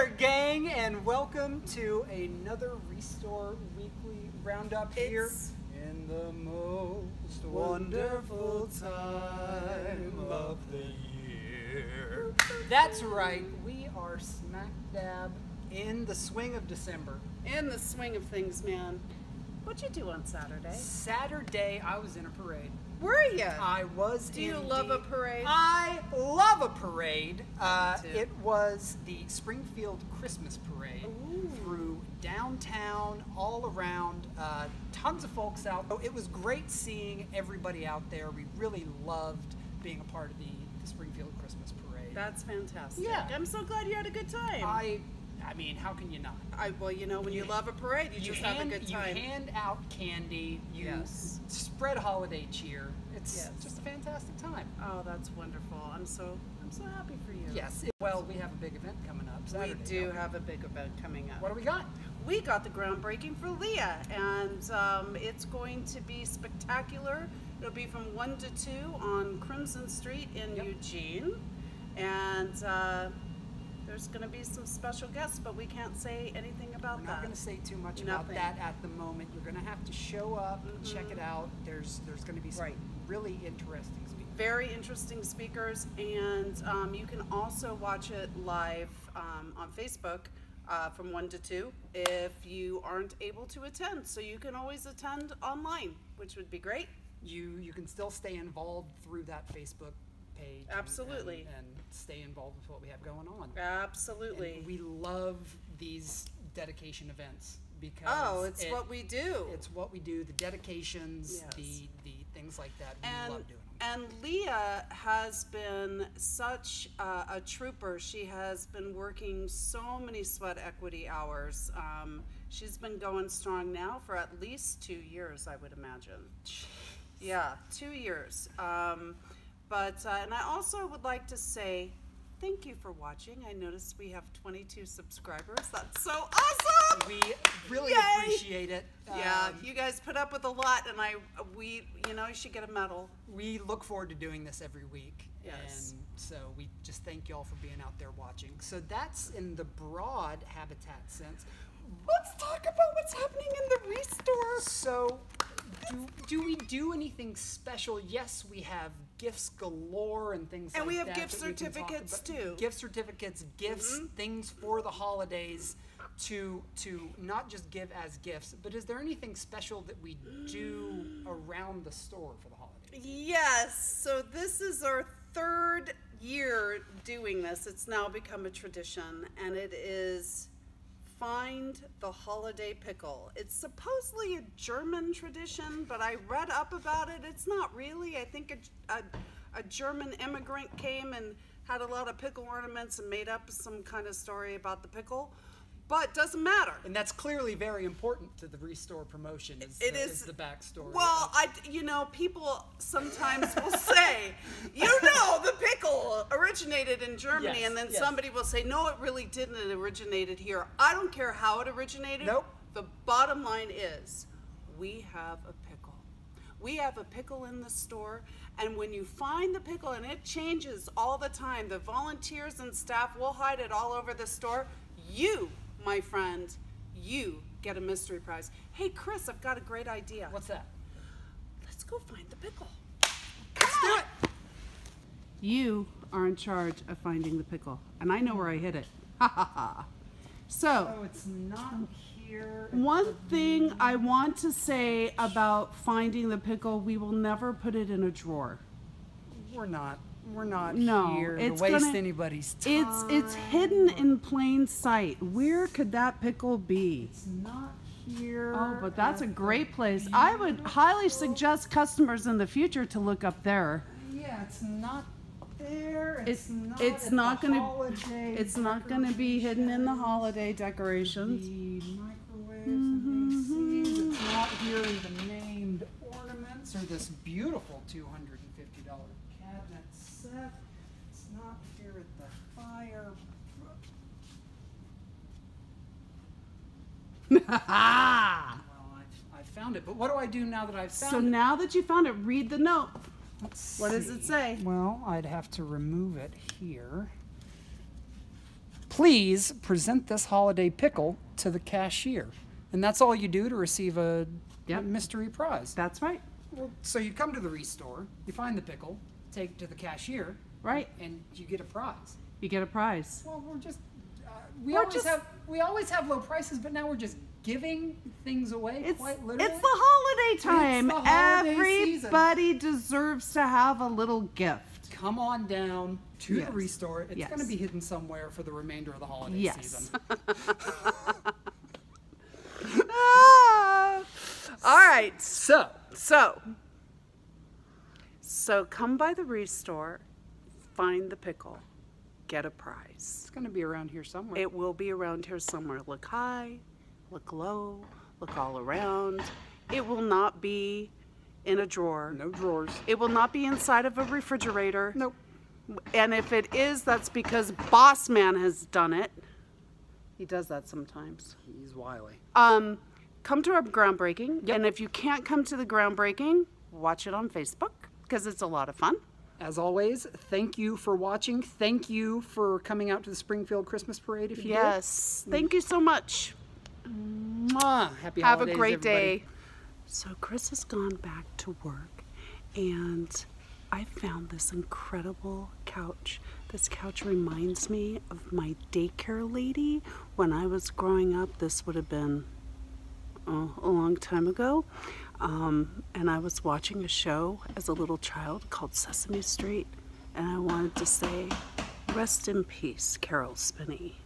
there, gang, and welcome to another Restore Weekly Roundup here. In the most wonderful time of the year. That's right, we are smack dab in the swing of December. In the swing of things, man. What'd you do on Saturday? Saturday, I was in a parade. Were you? I was. Do you love a parade? I love a parade. It was the Springfield Christmas Parade. Ooh. Through downtown, all around, tons of folks out. It was great seeing everybody out there. We really loved being a part of the Springfield Christmas Parade. That's fantastic. Yeah. I'm so glad you had a good time. I mean, how can you not? Well, you know, when you love a parade, you just have a good time. You hand out candy. You spread holiday cheer. It's just a fantastic time. Oh, that's wonderful. I'm so happy for you. Yes. Well, we have a big event coming up Saturday. We do have a big event coming up. What do we got? We got the groundbreaking for Leah, and it's going to be spectacular. It'll be from 1 to 2 on Crimson Street in Eugene. And... there's going to be some special guests, but we can't say anything about that. We're not going to say too much about that at the moment. You're going to have to show up, check it out. There's going to be some really interesting speakers. Very interesting speakers, and you can also watch it live on Facebook from 1 to 2 if you aren't able to attend. So you can always attend online, which would be great. You can still stay involved through that Facebook page. Absolutely. And stay involved with what we have going on. Absolutely. And we love these dedication events because it's what we do. It's what we do. The dedications, the things like that. We love doing them. And Leah has been such a trooper. She has been working so many sweat equity hours. She's been going strong now for at least 2 years, I would imagine. Jeez. Yeah, 2 years. But, and I also would like to say thank you for watching. I noticed we have 22 subscribers. That's so awesome. We really appreciate it. Yeah, you guys put up with a lot, and we, you know, you should get a medal. We look forward to doing this every week. Yes. And so we just thank y'all for being out there watching. So that's in the broad habitat sense. Let's talk about what's happening in the Restore. So do we do anything special? Yes, we have gifts galore and things like that. And we have gift certificates too. Gift certificates, gifts, things for the holidays to not just give as gifts, but is there anything special that we do around the store for the holidays? Yes, so this is our third year doing this. It's now become a tradition, and it is... Find the Holiday Pickle. It's supposedly a German tradition, but I read up about it. It's not really. I think a German immigrant came and had a lot of pickle ornaments and made up some kind of story about the pickle, but it doesn't matter. And that's clearly very important to the Restore promotion is the backstory. Well, you know, people sometimes will say, you know, the pickle originated in Germany, and then somebody will say, no, it really didn't, it originated here. I don't care how it originated. Nope. The bottom line is, we have a pickle. We have a pickle in the store, and when you find the pickle, and it changes all the time, the volunteers and staff will hide it all over the store, you, my friend, you get a mystery prize. Hey, Chris, I've got a great idea. What's that? Let's go find the pickle. Let's do it. You are in charge of finding the pickle, and I know where I hid it. Ha ha ha. So, it's not here. One thing I want to say about finding the pickle, we will never put it in a drawer. We're not here to waste anybody's time. It's hidden in plain sight. Where could that pickle be? It's not here. Oh, but that's a great place. I would highly suggest customers in the future to look up there. Yeah, it's not there. It's not going to be hidden in the holiday decorations. The microwaves and ACs. It's not here in the named ornaments or this beautiful $250 cabinet set. It's not here at the fire. Well, I found it, but what do I do now that I've found it? So now that you found it, read the note. What does it say? Well, I'd have to remove it here. please present this holiday pickle to the cashier. And that's all you do to receive a, a mystery prize. That's right. Well, so you come to the ReStore, you find the pickle, take it to the cashier, right, and you get a prize. You get a prize. Well, we're just we always have low prices, but now we're just giving things away. Quite literally, it's the holiday time. It's the holiday Everybody deserves to have a little gift. Come on down to the ReStore. It's going to be hidden somewhere for the remainder of the holiday season. All right. So come by the ReStore, find the pickle, get a prize. It's going to be around here somewhere. It will be around here somewhere. Look high, look low, look all around. It will not be in a drawer. No drawers. It will not be inside of a refrigerator. Nope. And if it is, that's because Boss Man has done it. He does that sometimes. He's wily. Come to our groundbreaking, and if you can't come to the groundbreaking, watch it on Facebook, because it's a lot of fun. As always, thank you for watching. Thank you for coming out to the Springfield Christmas Parade, if you did. Yes, thank you so much. Mwah. Happy holidays, have a great day. So Chris has gone back to work, and I found this incredible couch. This couch reminds me of my daycare lady. When I was growing up, this would have been a long time ago, and I was watching a show as a little child called Sesame Street, and I wanted to say, rest in peace, Carol Spinney.